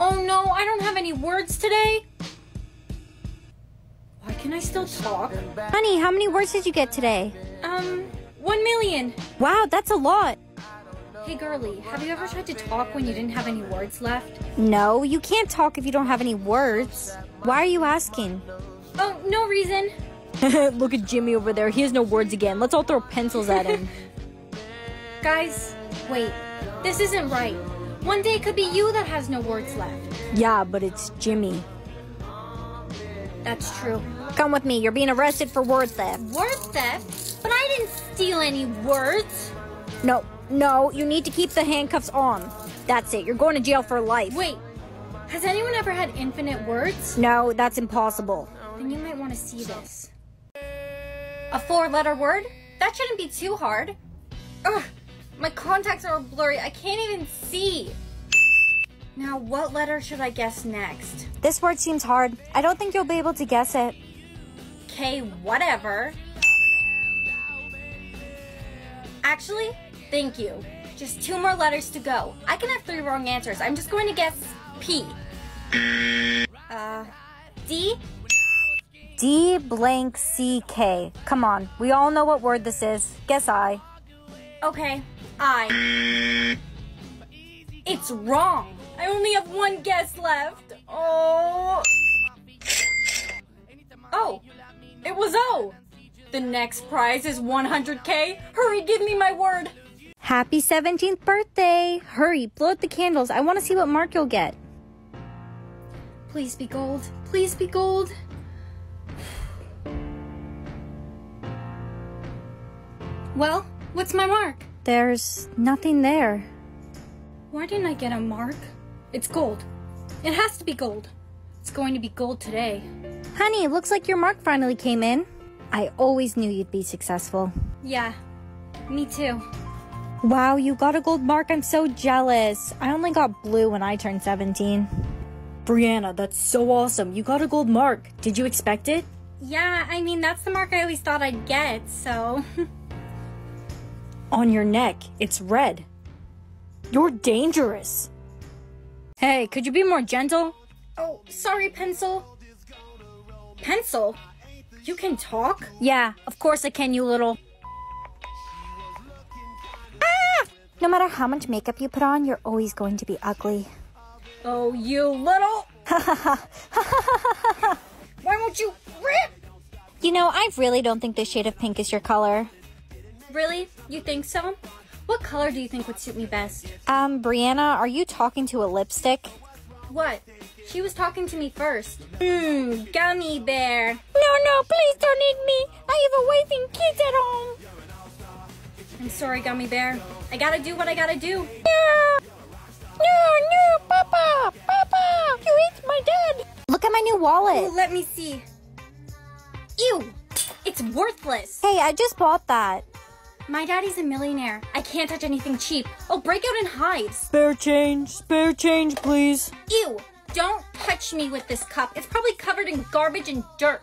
Oh no, I don't have any words today. Why can I still talk? Honey, how many words did you get today? 1 million. Wow, that's a lot. Hey girly, have you ever tried to talk when you didn't have any words left? No, you can't talk if you don't have any words. Why are you asking? Oh, no reason. Look at Jimmy over there. He has no words again. Let's all throw pencils at him. Guys, wait. This isn't right. One day it could be you that has no words left. Yeah, but it's Jimmy. That's true. Come with me. You're being arrested for word theft. Word theft? But I didn't steal any words. No, you need to keep the handcuffs on. That's it. You're going to jail for life. Wait, has anyone ever had infinite words? No, that's impossible. Then you might want to see this. A 4-letter word? That shouldn't be too hard. Ugh, my contacts are blurry. I can't even see. Now, what letter should I guess next? This word seems hard. I don't think you'll be able to guess it. Okay, whatever. Actually, thank you. Just 2 more letters to go. I can have 3 wrong answers. I'm just going to guess P. D? D blank CK. Come on, we all know what word this is. Guess I. Okay, I. It's wrong. I only have 1 guess left. Oh. Oh, it was O. The next prize is 100K. Hurry, give me my word. Happy 17th birthday. Hurry, blow out the candles. I want to see what mark you'll get. Please be gold. Please be gold. Well, what's my mark? There's nothing there. Why didn't I get a mark? It's gold. It has to be gold. It's going to be gold today. Honey, looks like your mark finally came in. I always knew you'd be successful. Yeah, me too. Wow, you got a gold mark. I'm so jealous. I only got blue when I turned 17. Brianna, that's so awesome. You got a gold mark. Did you expect it? Yeah, I mean, that's the mark I always thought I'd get, so... On your neck, it's red. You're dangerous. Hey, could you be more gentle? Oh, sorry, Pencil. Pencil? You can talk? Yeah, of course I can, you little... No matter how much makeup you put on, you're always going to be ugly. Oh, you little... Why won't you rip? You know, I really don't think this shade of pink is your color. Really? You think so? What color do you think would suit me best? Brianna, are you talking to a lipstick? What? She was talking to me first. Gummy bear. No, please don't eat me. I have a waving kids at home. I'm sorry, Gummy Bear. I gotta do what I gotta do. No, Papa! Papa! You ate my dad! Look at my new wallet. Ooh, let me see. Ew! It's worthless. Hey, I just bought that. My daddy's a millionaire. I can't touch anything cheap. I'll break out in hives. Spare change, please. Ew! Don't touch me with this cup. It's probably covered in garbage and dirt.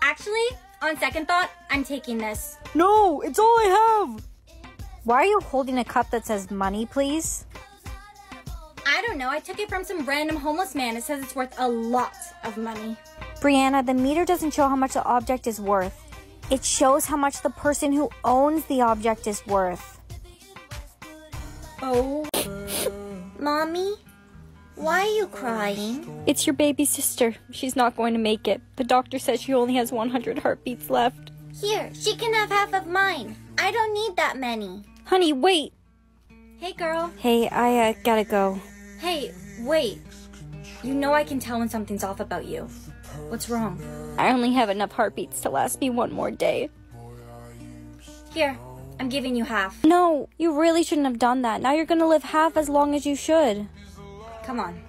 Actually, on second thought, I'm taking this. No, it's all I have. Why are you holding a cup that says money, please? I don't know. I took it from some random homeless man. It says it's worth a lot of money. Brianna, the meter doesn't show how much the object is worth. It shows how much the person who owns the object is worth. Oh. Mommy? Why are you crying? It's your baby sister. She's not going to make it. The doctor says she only has 100 heartbeats left. Here, she can have half of mine. I don't need that many. Honey, wait. Hey, girl. Hey, I gotta go. Hey, wait. You know I can tell when something's off about you. What's wrong? I only have enough heartbeats to last me 1 more day. Here, I'm giving you half. No, you really shouldn't have done that. Now you're gonna live half as long as you should. Come on.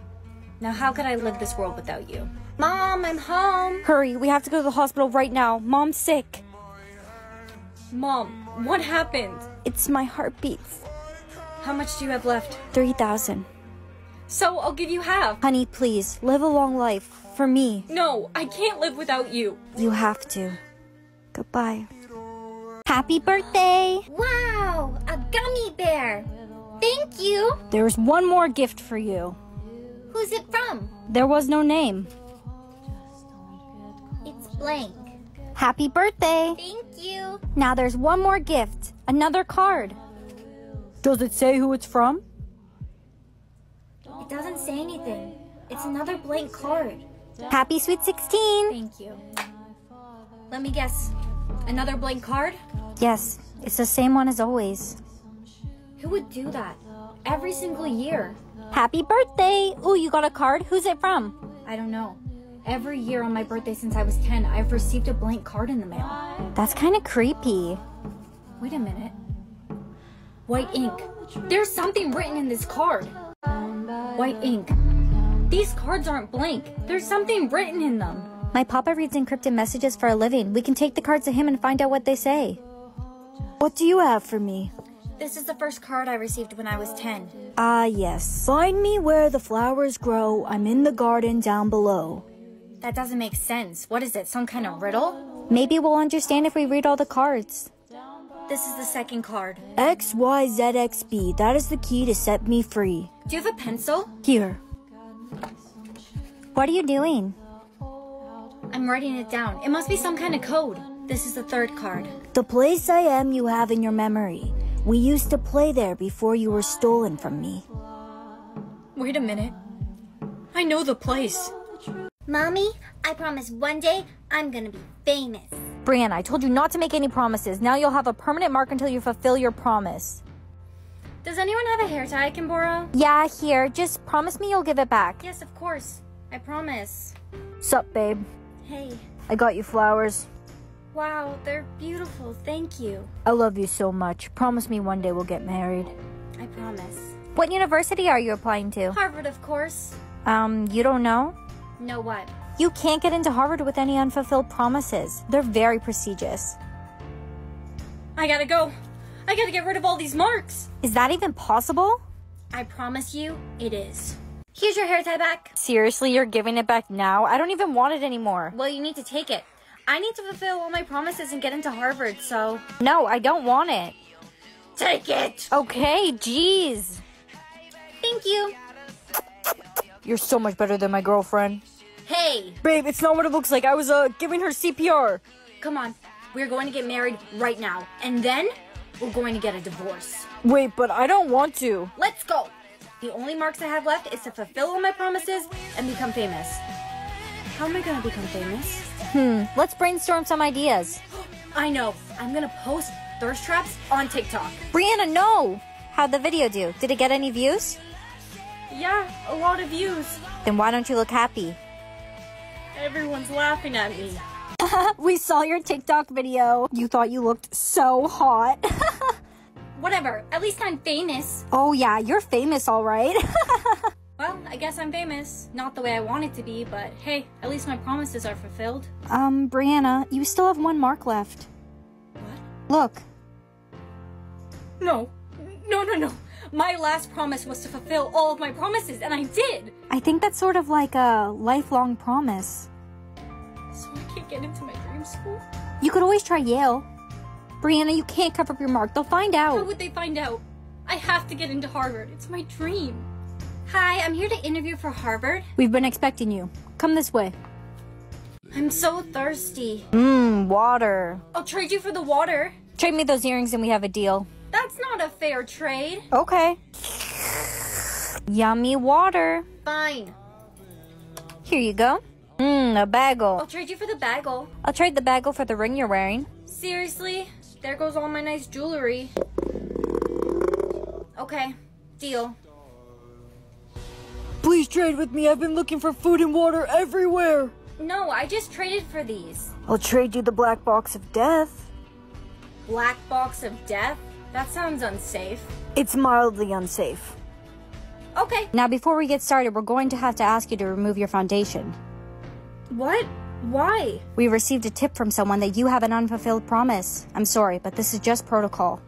Now how could I live this world without you? Mom, I'm home. Hurry, we have to go to the hospital right now. Mom's sick. Mom, what happened? It's my heartbeats. How much do you have left? 3,000. So I'll give you half. Honey, please, live a long life. For me. No, I can't live without you. You have to. Goodbye. Happy birthday. Wow, a gummy bear. Thank you. There's one more gift for you. Who's it from? There was no name. It's blank. Happy birthday. Thank you. Now there's one more gift. Another card. Does it say who it's from? It doesn't say anything. It's another blank card. Happy Sweet 16. Thank you. Let me guess. Another blank card? Yes. It's the same one as always. Who would do that? Every single year. Happy birthday. Ooh, you got a card? Who's it from? I don't know. Every year on my birthday since I was 10, I've received a blank card in the mail. That's kind of creepy. Wait a minute. White ink. There's something written in this card. White ink. These cards aren't blank. There's something written in them. My papa reads encrypted messages for a living. We can take the cards to him and find out what they say. What do you have for me? This is the first card I received when I was 10. Ah, yes. Find me where the flowers grow. I'm in the garden down below. That doesn't make sense. What is it, some kind of riddle? Maybe we'll understand if we read all the cards. This is the second card. X, Y, Z, X, B. That is the key to set me free. Do you have a pencil? Here. What are you doing? I'm writing it down. It must be some kind of code. This is the third card. The place I am you have in your memory. We used to play there before you were stolen from me. Wait a minute. I know the place. Mommy, I promise one day I'm gonna be famous. Brianna, I told you not to make any promises. Now you'll have a permanent mark until you fulfill your promise. Does anyone have a hair tie I can borrow? Yeah, here. Just promise me you'll give it back. Yes, of course. I promise. Sup, babe? Hey. I got you flowers. Wow, they're beautiful. Thank you. I love you so much. Promise me one day we'll get married. I promise. What university are you applying to? Harvard, of course. You don't know? Know what? You can't get into Harvard with any unfulfilled promises. They're very prestigious. I gotta go. I gotta get rid of all these marks. Is that even possible? I promise you, it is. Here's your hair tie back. Seriously, you're giving it back now? I don't even want it anymore. Well, you need to take it. I need to fulfill all my promises and get into Harvard, so... No, I don't want it. Take it! Okay, jeez. Thank you. You're so much better than my girlfriend. Hey! Babe, it's not what it looks like. I was, giving her CPR. Come on. We're going to get married right now. And then, we're going to get a divorce. Wait, but I don't want to. Let's go! The only marks I have left is to fulfill all my promises and become famous. How am I gonna become famous? Let's brainstorm some ideas. I know. I'm gonna post thirst traps on TikTok. Brianna, no! How'd the video do? Did it get any views? Yeah, a lot of views. Then why don't you look happy? Everyone's laughing at me. We saw your TikTok video. You thought you looked so hot. Whatever, at least I'm famous. Oh yeah, you're famous, all right. Well, I guess I'm famous. Not the way I want it to be, but hey, at least my promises are fulfilled. Brianna, you still have one mark left. What? Look. No. No. My last promise was to fulfill all of my promises, and I did! I think that's sort of like a lifelong promise. So I can't get into my dream school? You could always try Yale. Brianna, you can't cover up your mark. They'll find out. How would they find out? I have to get into Harvard. It's my dream. Hi, I'm here to interview for Harvard. We've been expecting you. Come this way. I'm so thirsty. Water. I'll trade you for the water. Trade me those earrings and we have a deal. That's not a fair trade. Okay. Yummy water. Fine. Here you go. A bagel. I'll trade you for the bagel. I'll trade the bagel for the ring you're wearing. Seriously? There goes all my nice jewelry. Okay. Deal. Please trade with me. I've been looking for food and water everywhere. No, I just traded for these. I'll trade you the black box of death. Black box of death? That sounds unsafe. It's mildly unsafe. Okay. Now, before we get started, we're going to have to ask you to remove your foundation. What? Why? We received a tip from someone that you have an unfulfilled promise. I'm sorry, but this is just protocol.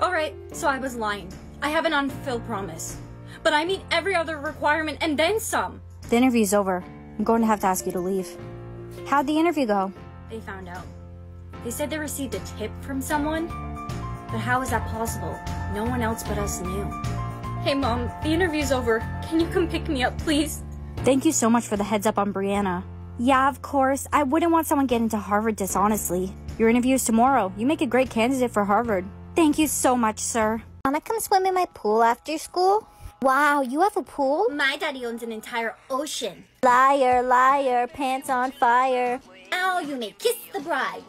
All right, so I was lying. I have an unfulfilled promise, but I meet every other requirement and then some. The interview's over. I'm going to have to ask you to leave. How'd the interview go? They found out. They said they received a tip from someone. But how is that possible? No one else but us knew. Hey Mom, the interview's over. Can you come pick me up, please? Thank you so much for the heads up on Brianna. Yeah, of course. I wouldn't want someone getting into Harvard dishonestly. Your interview is tomorrow. You make a great candidate for Harvard. Thank you so much, sir. Wanna come swim in my pool after school? Wow, you have a pool? My daddy owns an entire ocean. Liar, liar, pants on fire. Ow, you may kiss the bride.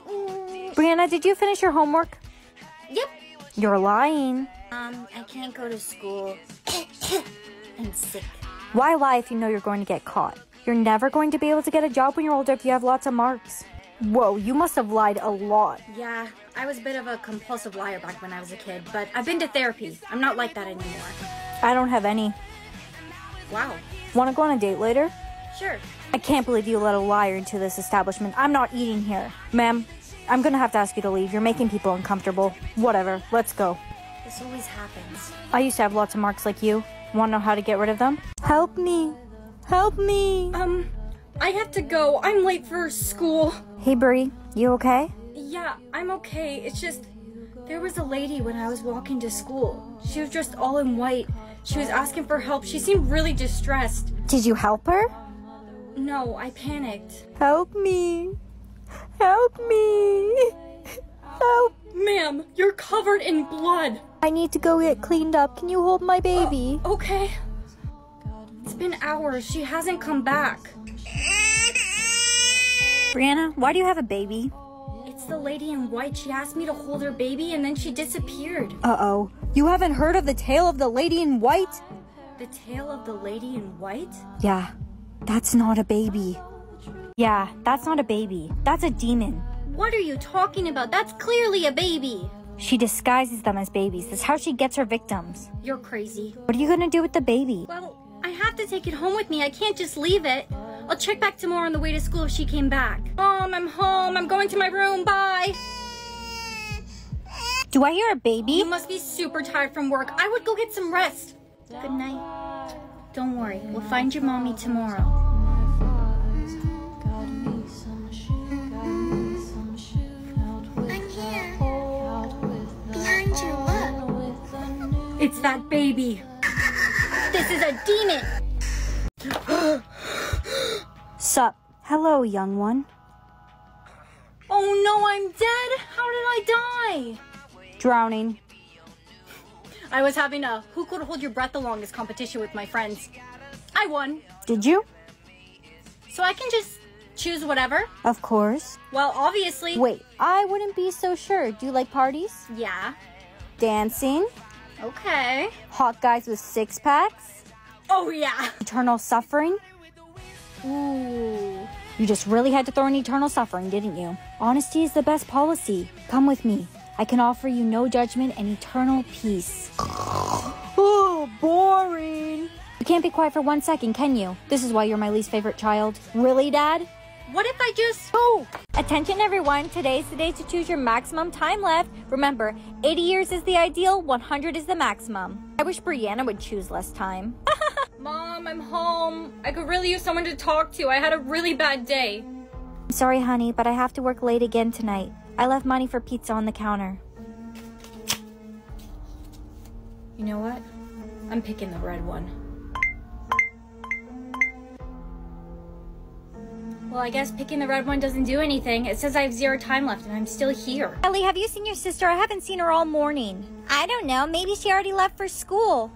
Brianna, did you finish your homework? Yep. You're lying. I can't go to school. I'm sick. Why lie if you know you're going to get caught? You're never going to be able to get a job when you're older if you have lots of marks. Whoa, you must have lied a lot. Yeah, I was a bit of a compulsive liar back when I was a kid, but I've been to therapy. I'm not like that anymore. I don't have any. Wow. Want to go on a date later? Sure. I can't believe you let a liar into this establishment. I'm not eating here. Ma'am, I'm going to have to ask you to leave. You're making people uncomfortable. Whatever, let's go. This always happens. I used to have lots of marks like you. Want to know how to get rid of them? Help me. Help me! I have to go. I'm late for school. Hey, Bri, you okay? Yeah, I'm okay. It's just, there was a lady when I was walking to school. She was dressed all in white. She was asking for help. She seemed really distressed. Did you help her? No, I panicked. Help me. Help me. Help. Ma'am, you're covered in blood. I need to go get cleaned up. Can you hold my baby? Okay. It's been hours. She hasn't come back. Brianna, why do you have a baby? It's the lady in white. She asked me to hold her baby and then she disappeared. Uh-oh. You haven't heard of the tale of the lady in white? The tale of the lady in white? Yeah, that's not a baby. Yeah, that's not a baby. That's a demon. What are you talking about? That's clearly a baby. She disguises them as babies. That's how she gets her victims. You're crazy. What are you going to do with the baby? Well, I have to take it home with me. I can't just leave it. I'll check back tomorrow on the way to school if she came back. Mom, I'm home. I'm going to my room. Bye. Do I hear a baby? You must be super tired from work. I would go get some rest. Good night. Don't worry. We'll find your mommy tomorrow. I'm here. Behind you, look. It's that baby. This is a demon! Sup? Hello, young one. Oh no, I'm dead! How did I die? Drowning. I was having a who could hold your breath the longest competition with my friends. I won. Did you? So I can just choose whatever? Of course. Well, obviously. Wait, I wouldn't be so sure. Do you like parties? Yeah. Dancing? Okay. Hot guys with six packs? Oh, yeah. Eternal suffering? Ooh. You just really had to throw in eternal suffering, didn't you? Honesty is the best policy. Come with me. I can offer you no judgment and eternal peace. Oh, boring. You can't be quiet for 1 second, can you? This is why you're my least favorite child. Really, Dad? What if I just... Oh! Attention everyone, today's the day to choose your maximum time left. Remember, 80 years is the ideal, 100 is the maximum. I wish Brianna would choose less time. Mom, I'm home. I could really use someone to talk to. I had a really bad day. I'm sorry, honey, but I have to work late again tonight. I left money for pizza on the counter. You know what? I'm picking the red one. Well, I guess picking the red one doesn't do anything. It says I have 0 time left and I'm still here. Ellie, have you seen your sister? I haven't seen her all morning. I don't know. Maybe she already left for school.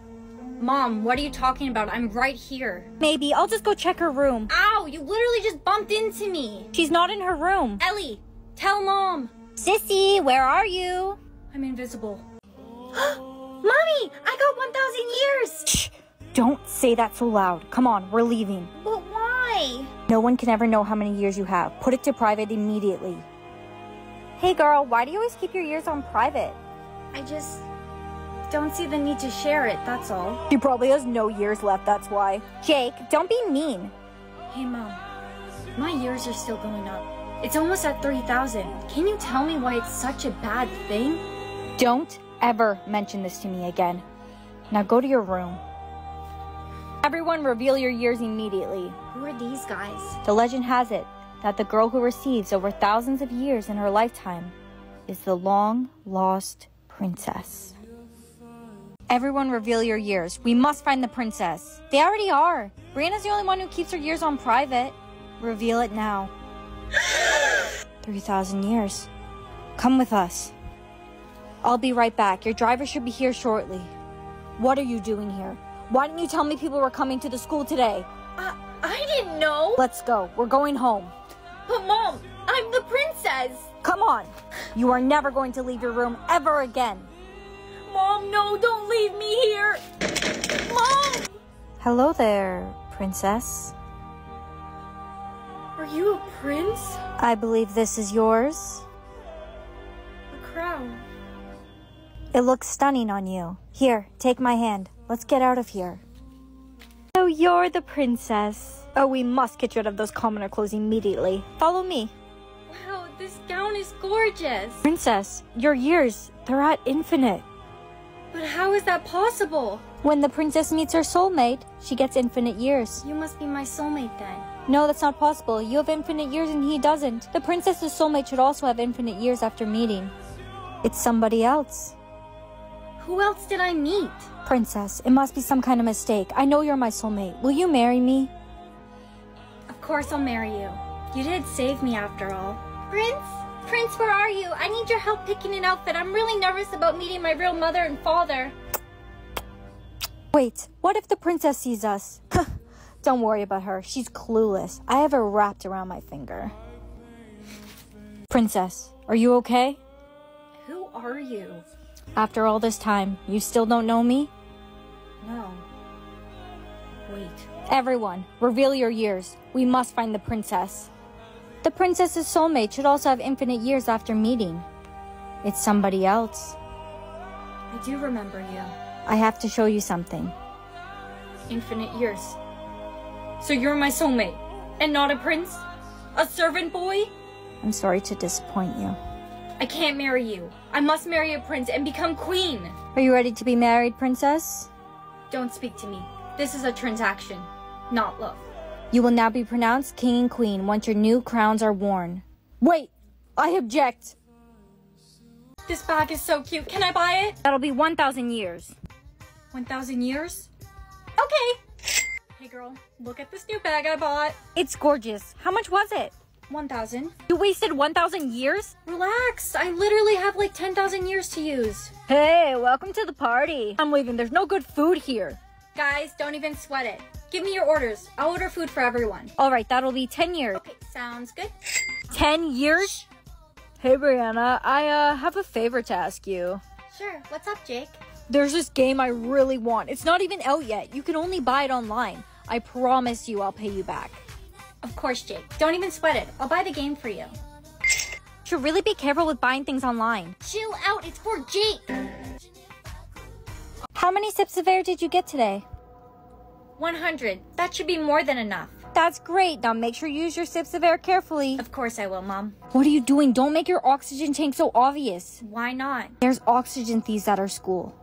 Mom, what are you talking about? I'm right here. Maybe. I'll just go check her room. Ow, you literally just bumped into me. She's not in her room. Ellie, tell Mom. Sissy, where are you? I'm invisible. Mommy, I got 1,000 years. Shh, don't say that so loud. Come on, we're leaving. But why? No one can ever know how many years you have. Put it to private immediately. Hey girl, why do you always keep your years on private? I just don't see the need to share it, that's all. She probably has no years left, that's why. Jake, don't be mean. Hey Mom, my years are still going up. It's almost at 3,000. Can you tell me why it's such a bad thing? Don't ever mention this to me again. Now go to your room. Everyone, reveal your years immediately. Who are these guys? The legend has it that the girl who receives over thousands of years in her lifetime is the long-lost princess. Everyone reveal your years. We must find the princess. They already are. Brianna's the only one who keeps her years on private. Reveal it now. 3,000 years. Come with us. I'll be right back. Your driver should be here shortly. What are you doing here? Why didn't you tell me people were coming to the school today? I didn't know. Let's go. We're going home. But Mom, I'm the princess. Come on. You are never going to leave your room ever again. Mom, no, don't leave me here. Mom! Hello there, princess. Are you a prince? I believe this is yours. A crown. It looks stunning on you. Here, take my hand. Let's get out of here. So you're the princess. Oh, we must get rid of those commoner clothes immediately. Follow me. Wow, this gown is gorgeous. Princess, your years, they're at infinite. But how is that possible? When the princess meets her soulmate, she gets infinite years. You must be my soulmate then. No, that's not possible. You have infinite years and he doesn't. The princess's soulmate should also have infinite years after meeting. It's somebody else. Who else did I meet? Princess, it must be some kind of mistake. I know you're my soulmate. Will you marry me? Of course I'll marry you. You did save me after all. Prince, where are you? I need your help picking an outfit. I'm really nervous about meeting my real mother and father. Wait, what if the princess sees us? Don't worry about her. She's clueless. I have her wrapped around my finger. Princess, are you okay? Who are you? After all this time, you still don't know me? No. Wait. Everyone, reveal your years. We must find the princess. The princess's soulmate should also have infinite years after meeting. It's somebody else. I do remember you. I have to show you something. Infinite years. So you're my soulmate, and not a prince? A servant boy? I'm sorry to disappoint you. I can't marry you. I must marry a prince and become queen. Are you ready to be married, princess? Don't speak to me. This is a transaction, not love. You will now be pronounced king and queen once your new crowns are worn. Wait, I object. This bag is so cute. Can I buy it? That'll be 1,000 years. 1,000 years? Okay. Hey girl, look at this new bag I bought. It's gorgeous. How much was it? 1,000. You wasted 1,000 years? Relax. I literally have like 10,000 years to use. Hey, welcome to the party. I'm leaving. There's no good food here. Guys, don't even sweat it. Give me your orders. I'll order food for everyone. All right, that'll be 10 years. Okay, sounds good. 10 years? Hey, Brianna, I have a favor to ask you. Sure, what's up, Jake? There's this game I really want. It's not even out yet. You can only buy it online. I promise you I'll pay you back. Of course, Jake. Don't even sweat it. I'll buy the game for you. Should really be careful with buying things online. Chill out, it's for Jake. How many sips of air did you get today? 100. That should be more than enough. That's great. Now make sure you use your sips of air carefully. Of course I will, Mom. What are you doing? Don't make your oxygen tank so obvious. Why not? There's oxygen thieves at our school.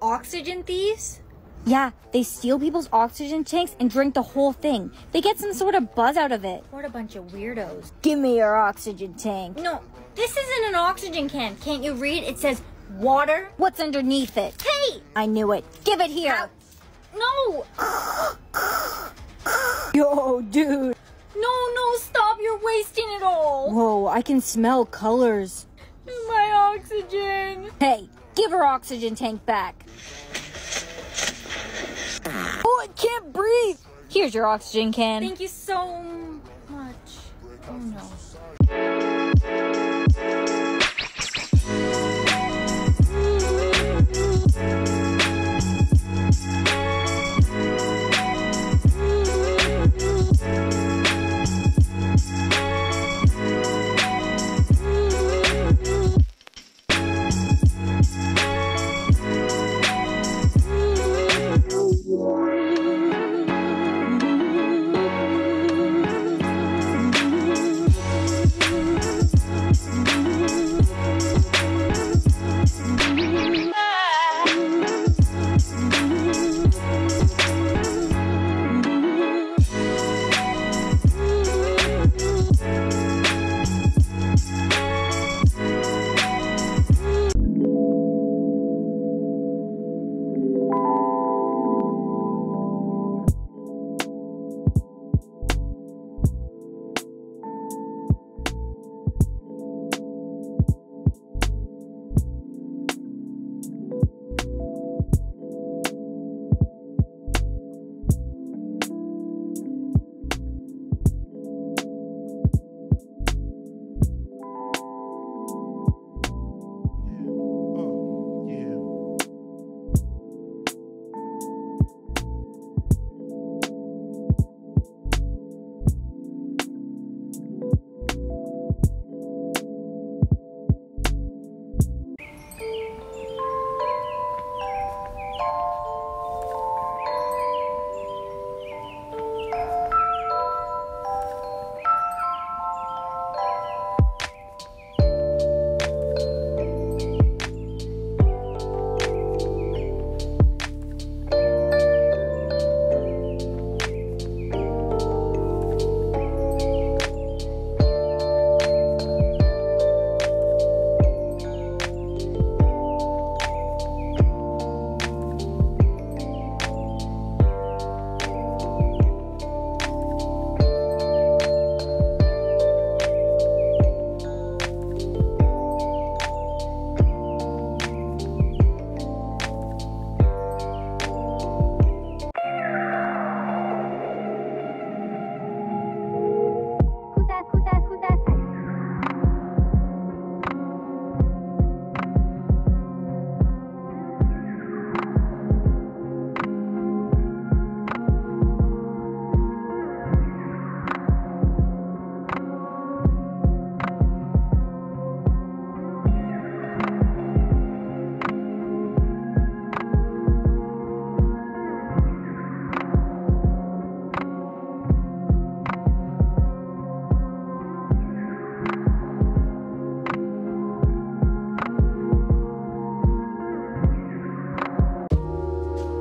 Oxygen thieves? Yeah, they steal people's oxygen tanks and drink the whole thing. They get some sort of buzz out of it. What a bunch of weirdos. Give me your oxygen tank. No, this isn't an oxygen can. Can't you read? It says water. What's underneath it? Hey! I knew it. Give it here. Ow. No! Yo, dude. No, stop. You're wasting it all. Whoa, I can smell colors. My oxygen. Hey, give her oxygen tank back. Oh, I can't breathe. Here's your oxygen can. Thank you so much. Oh, no.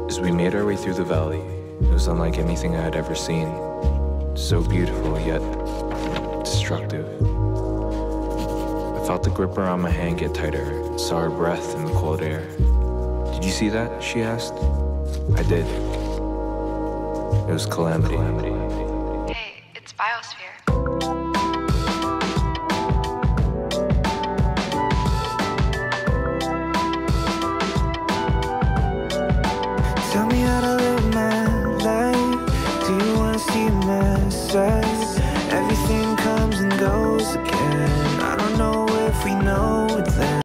As we made our way through the valley, it was unlike anything I had ever seen. So beautiful, yet destructive. I felt the grip around my hand get tighter, and saw her breath in the cold air. "Did you see that?" she asked. I did. It was Calamity. Hey, it's Biosphere. Tell me how to live my life. Do you wanna see my side?